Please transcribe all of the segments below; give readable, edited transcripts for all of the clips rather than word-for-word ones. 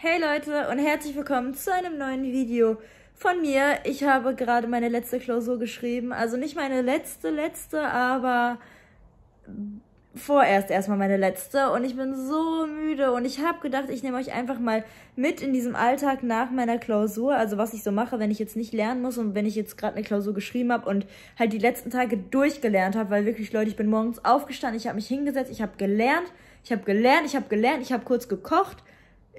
Hey Leute und herzlich willkommen zu einem neuen Video von mir. Ich habe gerade meine letzte Klausur geschrieben, also nicht meine letzte, aber vorerst erstmal meine letzte und ich bin so müde und ich habe gedacht, ich nehme euch einfach mal mit in diesem Alltag nach meiner Klausur, also was ich so mache, wenn ich jetzt nicht lernen muss und wenn ich jetzt gerade eine Klausur geschrieben habe und halt die letzten Tage durchgelernt habe, weil wirklich Leute, ich bin morgens aufgestanden, ich habe mich hingesetzt, ich habe gelernt, ich habe kurz gekocht.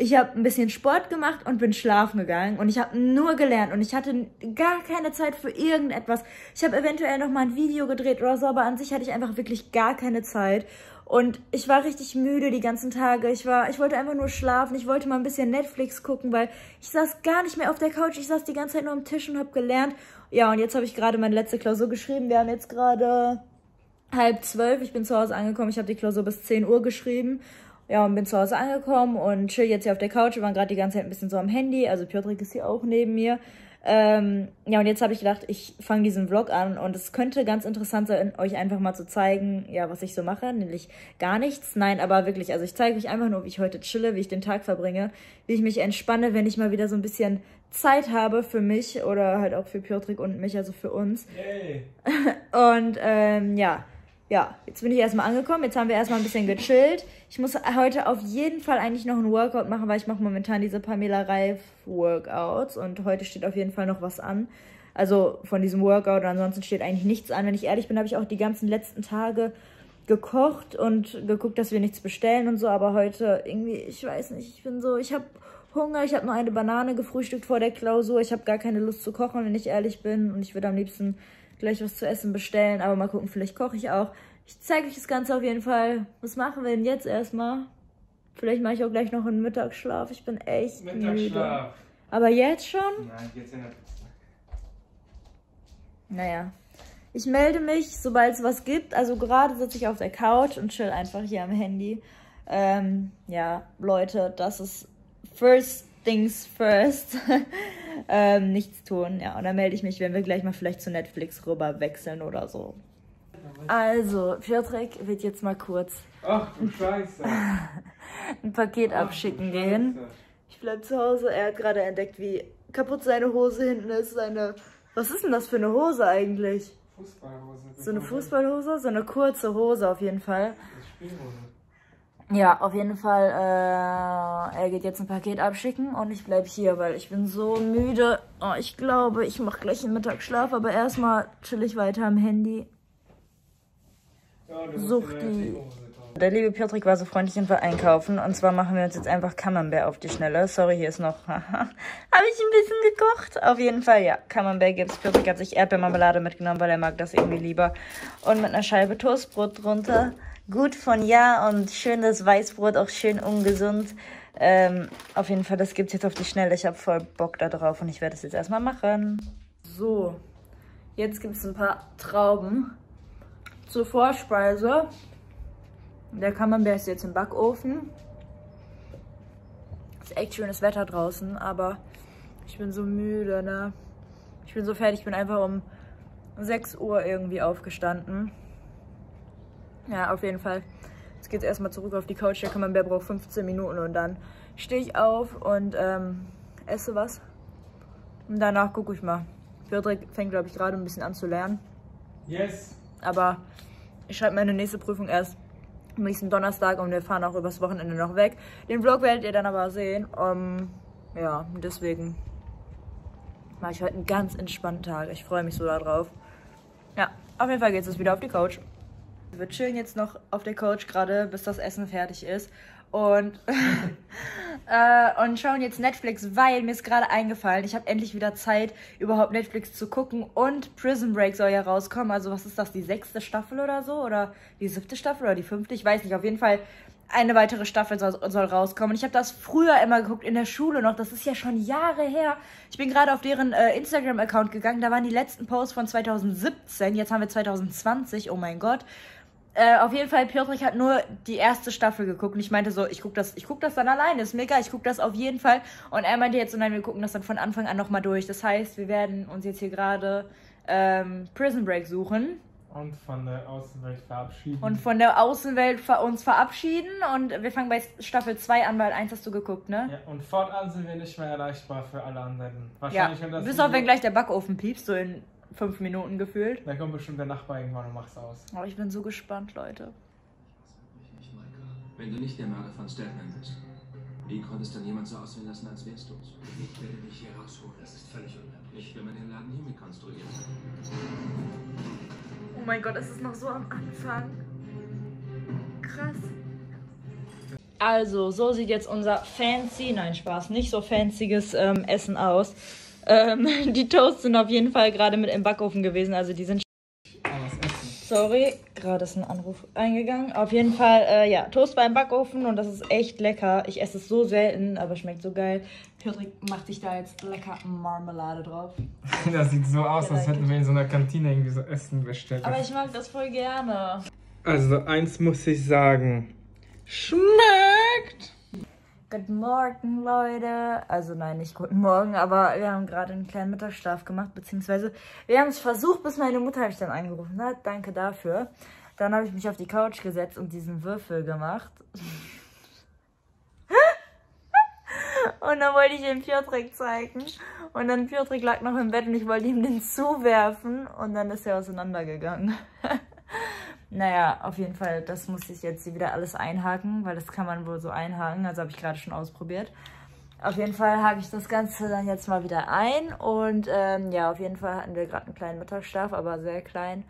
Ich habe ein bisschen Sport gemacht und bin schlafen gegangen und ich habe nur gelernt und ich hatte gar keine Zeit für irgendetwas. Ich habe eventuell nochmal ein Video gedreht oder so, aber an sich hatte ich einfach wirklich gar keine Zeit und ich war richtig müde die ganzen Tage. Ich wollte einfach nur schlafen, ich wollte mal ein bisschen Netflix gucken, weil ich saß gar nicht mehr auf der Couch, ich saß die ganze Zeit nur am Tisch und habe gelernt. Ja, und jetzt habe ich gerade meine letzte Klausur geschrieben, wir haben jetzt gerade 11:30, ich bin zu Hause angekommen, ich habe die Klausur bis 10 Uhr geschrieben. Ja, und bin zu Hause angekommen und chill jetzt hier auf der Couch. Wir waren gerade die ganze Zeit ein bisschen so am Handy. Also Piotrek ist hier auch neben mir. Ja, und jetzt habe ich gedacht, ich fange diesen Vlog an. Und es könnte ganz interessant sein, euch einfach mal zu zeigen, ja, was ich so mache. Nämlich gar nichts. Nein, aber wirklich. Also ich zeige euch einfach nur, wie ich heute chille, wie ich den Tag verbringe. Wie ich mich entspanne, wenn ich mal wieder so ein bisschen Zeit habe für mich. Oder halt auch für Piotrek und mich, also für uns. Yay. Und ja, jetzt bin ich erstmal angekommen, jetzt haben wir erstmal ein bisschen gechillt. Ich muss heute auf jeden Fall eigentlich noch ein Workout machen, weil ich mache momentan diese Pamela Reif Workouts und heute steht auf jeden Fall noch was an. Also von diesem Workout, ansonsten steht eigentlich nichts an. Wenn ich ehrlich bin, habe ich auch die ganzen letzten Tage gekocht und geguckt, dass wir nichts bestellen und so, aber heute irgendwie, ich weiß nicht, ich bin so, ich habe Hunger, ich habe nur eine Banane gefrühstückt vor der Klausur, ich habe gar keine Lust zu kochen, wenn ich ehrlich bin und ich würde am liebsten gleich was zu essen bestellen, aber mal gucken, vielleicht koche ich auch. Ich zeige euch das Ganze auf jeden Fall. Was machen wir denn jetzt erstmal? Vielleicht mache ich auch gleich noch einen Mittagsschlaf. Ich bin echt müde. Aber jetzt schon? Nein, jetzt in der Mittagsschlaf. Naja. Ich melde mich, sobald es was gibt. Also gerade sitze ich auf der Couch und chill einfach hier am Handy. Ja, Leute, das ist first things first. Nichts tun, ja, und dann melde ich mich, wenn wir gleich mal vielleicht zu Netflix rüber wechseln oder so. Also, Piotrek wird jetzt mal kurz ach, du Scheiße. Ein Paket ach, abschicken gehen. Ich bleib zu Hause, er hat gerade entdeckt, wie kaputt seine Hose hinten ist, seine, was ist denn das für eine Hose eigentlich? Fußballhose. So eine Fußballhose, so eine kurze Hose auf jeden Fall. Spielhose. Ja, auf jeden Fall, er geht jetzt ein Paket abschicken und ich bleibe hier, weil ich bin so müde. Oh, ich glaube, ich mache gleich einen Mittagsschlaf, aber erstmal chill ich weiter am Handy. Ja, Suchti. Der liebe Piotrek war so freundlich und war einkaufen und zwar machen wir uns jetzt einfach Camembert auf die Schnelle. Sorry, hier ist noch, habe ich ein bisschen gekocht? Auf jeden Fall, ja, Camembert gibt's. Piotrek hat sich Erdbeermarmelade mitgenommen, weil er mag das irgendwie lieber. Und mit einer Scheibe Toastbrot drunter. Gut von ja und schön das Weißbrot, auch schön ungesund. Auf jeden Fall, das gibt's jetzt auf die Schnelle. Ich habe voll Bock da drauf und ich werde es jetzt erstmal machen. So, jetzt gibt es ein paar Trauben zur Vorspeise. Der Camembert ist jetzt im Backofen. Ist echt schönes Wetter draußen, aber ich bin so müde, ne? Ich bin so fertig, ich bin einfach um 6 Uhr irgendwie aufgestanden. Ja, auf jeden Fall. Jetzt geht's erstmal zurück auf die Couch. Der Camembert braucht 15 Minuten und dann stehe ich auf und esse was. Und danach gucke ich mal. Piotrek fängt, glaube ich, gerade ein bisschen an zu lernen. Yes. Aber ich schreibe meine nächste Prüfung erst am nächsten Donnerstag und wir fahren auch übers Wochenende noch weg. Den Vlog werdet ihr dann aber sehen. Ja, deswegen mache ich heute einen ganz entspannten Tag. Ich freue mich so darauf. Ja, auf jeden Fall geht's jetzt wieder auf die Couch. Wir chillen jetzt noch auf der Couch gerade, bis das Essen fertig ist und, und schauen jetzt Netflix, weil mir ist gerade eingefallen, ich habe endlich wieder Zeit, überhaupt Netflix zu gucken und Prison Break soll ja rauskommen, also was ist das, die 6. Staffel oder so oder die 7. Staffel oder die 5.? Ich weiß nicht, auf jeden Fall eine weitere Staffel soll rauskommen. Ich habe das früher immer geguckt, in der Schule noch, das ist ja schon Jahre her. Ich bin gerade auf deren Instagram-Account gegangen, da waren die letzten Posts von 2017, jetzt haben wir 2020, oh mein Gott. Auf jeden Fall, Piotrek hat nur die erste Staffel geguckt und ich meinte so, ich guck das dann alleine, ist mega, ich guck das auf jeden Fall. Und er meinte jetzt, so, nein, wir gucken das dann von Anfang an nochmal durch. Das heißt, wir werden uns jetzt hier gerade Prison Break suchen. Und von der Außenwelt verabschieden. Und von der Außenwelt uns verabschieden. Und wir fangen bei Staffel 2 an, weil 1 hast du geguckt, ne? Ja, und fortan sind wir nicht mehr erreichbar für alle anderen. Wahrscheinlich, ja, wenn das bis auf, wenn gleich der Backofen piepst, so in 5 Minuten gefühlt. Dann kommt bestimmt der Nachbar irgendwann und macht's aus. Oh, ich bin so gespannt, Leute. Wenn du nicht der Mörder von Stefan bist, wie konnte es dann jemand so aussehen lassen, als wärst du es? Ich werde dich hier rausholen, das ist völlig unmöglich. Ich will meinen Laden hier mit konstruieren. Oh mein Gott, es ist noch so am Anfang. Krass. Also, so sieht jetzt unser fancy, nein, Spaß, nicht so fancyes Essen aus. Die Toasts sind auf jeden Fall gerade mit im Backofen gewesen, also die sind... Sorry, gerade ist ein Anruf eingegangen. Auf jeden Fall, ja, Toast beim Backofen und das ist echt lecker. Ich esse es so selten, aber schmeckt so geil. Patrick macht sich da jetzt lecker Marmelade drauf. Das sieht so aus, als hätten wir in so einer Kantine irgendwie so Essen bestellt. Aber ich mag das voll gerne. Also eins muss ich sagen, schmeckt! Guten Morgen, Leute. Also nein, nicht guten Morgen, aber wir haben gerade einen kleinen Mittagsschlaf gemacht, beziehungsweise wir haben es versucht, bis meine Mutter mich dann angerufen hat. Danke dafür. Dann habe ich mich auf die Couch gesetzt und diesen Würfel gemacht. Und dann wollte ich ihm Piotrek zeigen. Und dann Piotrek lag noch im Bett und ich wollte ihm den zuwerfen. Und dann ist er auseinandergegangen. Naja, auf jeden Fall, das muss ich jetzt hier wieder alles einhaken, weil das kann man wohl so einhaken, also habe ich gerade schon ausprobiert. Auf jeden Fall hake ich das Ganze dann jetzt mal wieder ein und ja, auf jeden Fall hatten wir gerade einen kleinen Mittagsschlaf, aber sehr klein.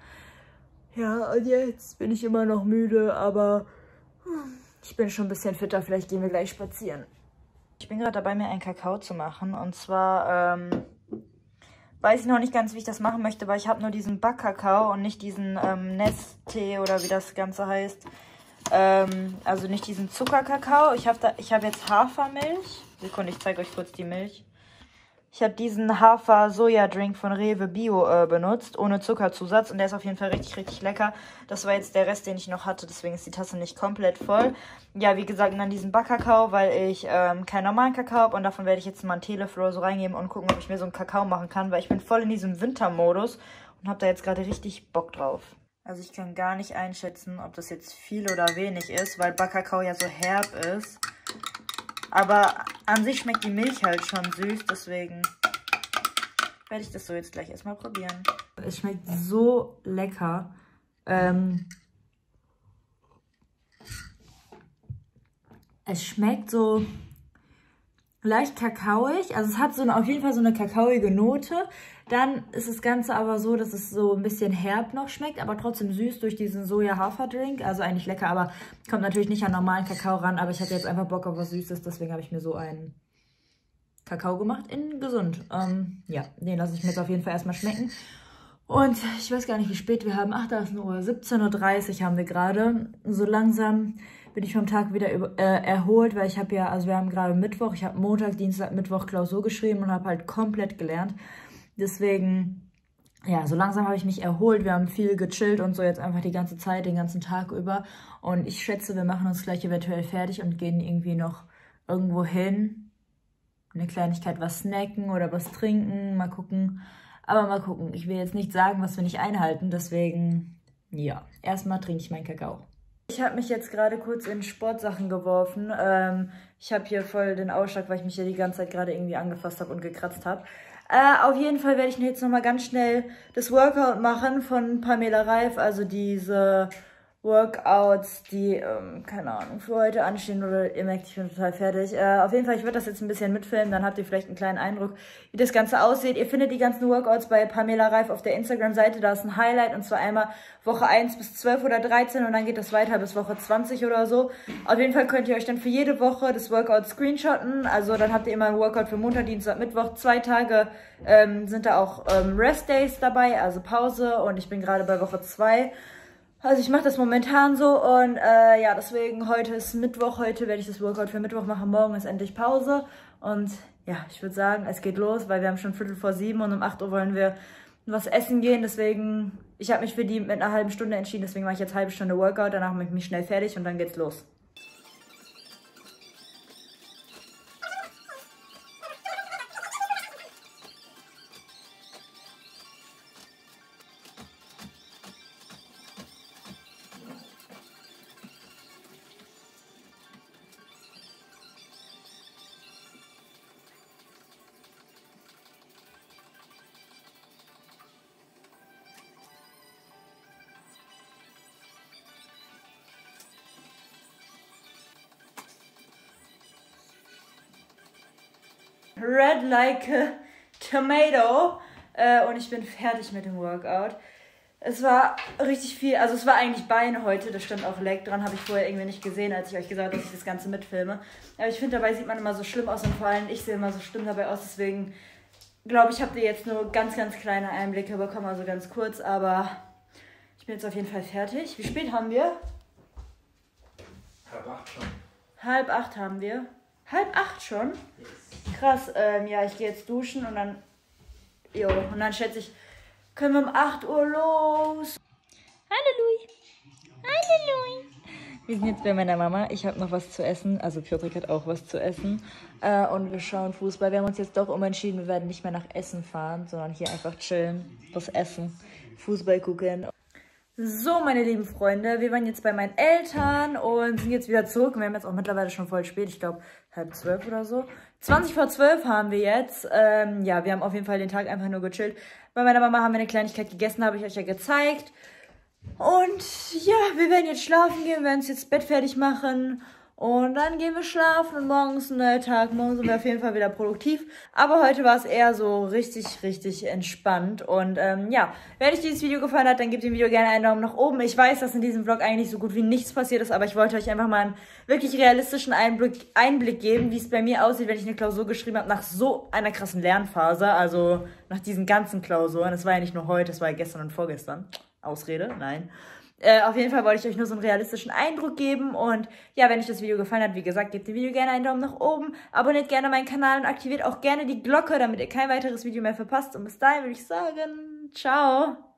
Ja, und jetzt bin ich immer noch müde, aber ich bin schon ein bisschen fitter, vielleicht gehen wir gleich spazieren. Ich bin gerade dabei, mir einen Kakao zu machen und zwar... Weiß ich noch nicht ganz, wie ich das machen möchte, weil ich habe nur diesen Backkakao und nicht diesen Nesttee oder wie das Ganze heißt. Also nicht diesen Zuckerkakao. Ich hab jetzt Hafermilch. Sekunde, ich zeige euch kurz die Milch. Ich habe diesen Hafer-Soja-Drink von Rewe Bio benutzt, ohne Zuckerzusatz. Und der ist auf jeden Fall richtig, richtig lecker. Das war jetzt der Rest, den ich noch hatte, deswegen ist die Tasse nicht komplett voll. Ja, wie gesagt, dann diesen Backkakao, weil ich keinen normalen Kakao habe. Und davon werde ich jetzt mal einen Teelöffel oder so reingeben und gucken, ob ich mir so einen Kakao machen kann. Weil ich bin voll in diesem Wintermodus und habe da jetzt gerade richtig Bock drauf. Also ich kann gar nicht einschätzen, ob das jetzt viel oder wenig ist, weil Backkakao ja so herb ist. Aber an sich schmeckt die Milch halt schon süß, deswegen werde ich das so jetzt gleich erstmal probieren. Es schmeckt so lecker. Es schmeckt so leicht kakaoig, also es hat so eine, auf jeden Fall so eine kakaoige Note. Dann ist das Ganze aber so, dass es so ein bisschen herb noch schmeckt, aber trotzdem süß durch diesen Soja-Hafer-Drink. Also eigentlich lecker, aber kommt natürlich nicht an normalen Kakao ran. Aber ich hatte jetzt einfach Bock auf was Süßes, deswegen habe ich mir so einen Kakao gemacht in gesund. Ja, den lasse ich mir jetzt auf jeden Fall erstmal schmecken. Und ich weiß gar nicht, wie spät wir haben. Ach, da ist eine Uhr. 17:30 Uhr haben wir gerade. So langsam bin ich vom Tag wieder erholt, weil ich habe ja, also wir haben gerade Mittwoch. Ich habe Montag, Dienstag, Mittwoch Klausur geschrieben und habe halt komplett gelernt. Deswegen, ja, so langsam habe ich mich erholt. Wir haben viel gechillt und so jetzt einfach die ganze Zeit, den ganzen Tag über. Und ich schätze, wir machen uns gleich eventuell fertig und gehen irgendwie noch irgendwo hin. Eine Kleinigkeit was snacken oder was trinken, mal gucken. Aber mal gucken, ich will jetzt nicht sagen, was wir nicht einhalten. Deswegen, ja, erstmal trinke ich meinen Kakao. Ich habe mich jetzt gerade kurz in Sportsachen geworfen. Ich habe hier voll den Ausschlag, weil ich mich ja die ganze Zeit gerade irgendwie angefasst habe und gekratzt habe. Auf jeden Fall werde ich jetzt nochmal ganz schnell das Workout machen von Pamela Reif. Also diese Workouts, die, keine Ahnung, für heute anstehen oder ihr merkt, ich bin total fertig. Auf jeden Fall, ich werde das jetzt ein bisschen mitfilmen, dann habt ihr vielleicht einen kleinen Eindruck, wie das Ganze aussieht. Ihr findet die ganzen Workouts bei Pamela Reif auf der Instagram-Seite. Da ist ein Highlight und zwar einmal Woche 1 bis 12 oder 13 und dann geht das weiter bis Woche 20 oder so. Auf jeden Fall könnt ihr euch dann für jede Woche das Workout screenshotten. Also dann habt ihr immer ein Workout für Montag, Dienstag, Mittwoch. 2 Tage sind da auch Rest-Days dabei, also Pause und ich bin gerade bei Woche 2. Also ich mache das momentan so und ja, deswegen heute ist Mittwoch, heute werde ich das Workout für Mittwoch machen, morgen ist endlich Pause und ja, ich würde sagen, es geht los, weil wir haben schon 19:45 Uhr und um 8 Uhr wollen wir was essen gehen, deswegen, ich habe mich für die mit einer halben Stunde entschieden, deswegen mache ich jetzt eine halbe Stunde Workout, danach mache ich mich schnell fertig und dann geht's los. Red like a tomato. Und ich bin fertig mit dem Workout. Es war richtig viel, also es war eigentlich Bein heute, das stand auch Leg dran, habe ich vorher irgendwie nicht gesehen, als ich euch gesagt habe, dass ich das Ganze mitfilme. Aber ich finde, dabei sieht man immer so schlimm aus und vor allem ich sehe immer so schlimm dabei aus, deswegen glaube ich, habt ihr jetzt nur ganz, ganz kleine Einblicke bekommen, also ganz kurz, aber ich bin jetzt auf jeden Fall fertig. Wie spät haben wir? 7:30 schon. 7:30 haben wir. 7:30 schon? Yes. Krass, ja, ich gehe jetzt duschen und dann, jo, und dann schätze ich, können wir um 8 Uhr los. Halleluja. Halleluja. Wir sind jetzt bei meiner Mama. Ich habe noch was zu essen. Also Piotr hat auch was zu essen. Und wir schauen Fußball. Wir haben uns jetzt doch umentschieden. Wir werden nicht mehr nach Essen fahren, sondern hier einfach chillen, was essen, Fußball gucken. So, meine lieben Freunde, wir waren jetzt bei meinen Eltern und sind jetzt wieder zurück. Wir haben jetzt auch mittlerweile schon voll spät. Ich glaube 11:30 oder so. 11:40 haben wir jetzt. Ja, wir haben auf jeden Fall den Tag einfach nur gechillt. Bei meiner Mama haben wir eine Kleinigkeit gegessen, habe ich euch ja gezeigt. Und ja, wir werden jetzt schlafen gehen, werden uns jetzt Bett fertig machen. Und dann gehen wir schlafen und morgen ist ein neuer Tag. Morgen sind wir auf jeden Fall wieder produktiv. Aber heute war es eher so richtig, richtig entspannt. Und ja, wenn euch dieses Video gefallen hat, dann gebt dem Video gerne einen Daumen nach oben. Ich weiß, dass in diesem Vlog eigentlich so gut wie nichts passiert ist, aber ich wollte euch einfach mal einen wirklich realistischen Einblick geben, wie es bei mir aussieht, wenn ich eine Klausur geschrieben habe, nach so einer krassen Lernphase. Also nach diesen ganzen Klausuren. Das war ja nicht nur heute, das war ja gestern und vorgestern. Ausrede? Nein. Auf jeden Fall wollte ich euch nur so einen realistischen Eindruck geben und ja, wenn euch das Video gefallen hat, wie gesagt, gebt dem Video gerne einen Daumen nach oben, abonniert gerne meinen Kanal und aktiviert auch gerne die Glocke, damit ihr kein weiteres Video mehr verpasst und bis dahin würde ich sagen, ciao!